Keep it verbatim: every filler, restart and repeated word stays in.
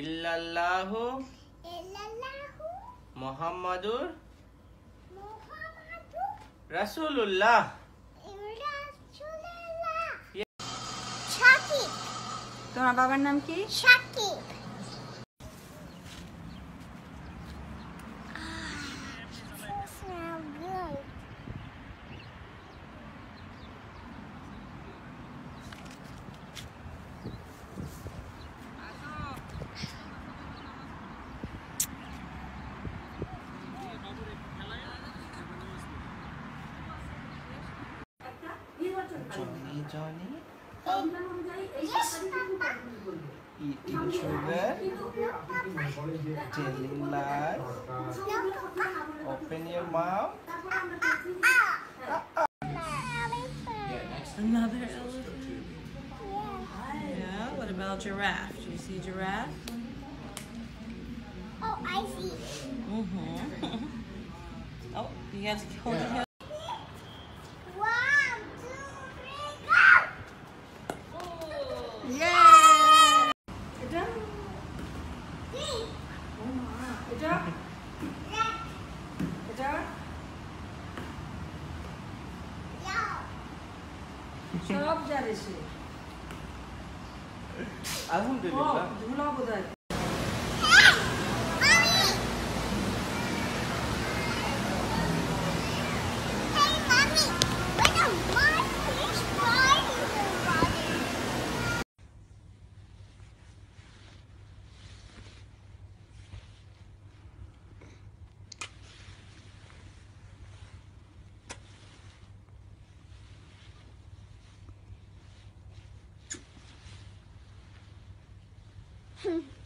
ইল্লাল্লাহু ইল্লাল্লাহু মুহাম্মাদুর মুহাম্মাদুর রাসূলুল্লাহ রাসূলুল্লাহ শাকিব তোমার বাবার নাম কি Shakib Johnny, Johnny. Yes, Papa. Eating sugar, telling lies. Open your mouth. Yeah, next another elephant. Yeah. What about giraffe? Do you see giraffe? Oh, I see. Mm-hmm. Oh, you guys hold your hand. Stop that issue. I won't do it. Oh, do not do that. Hmm.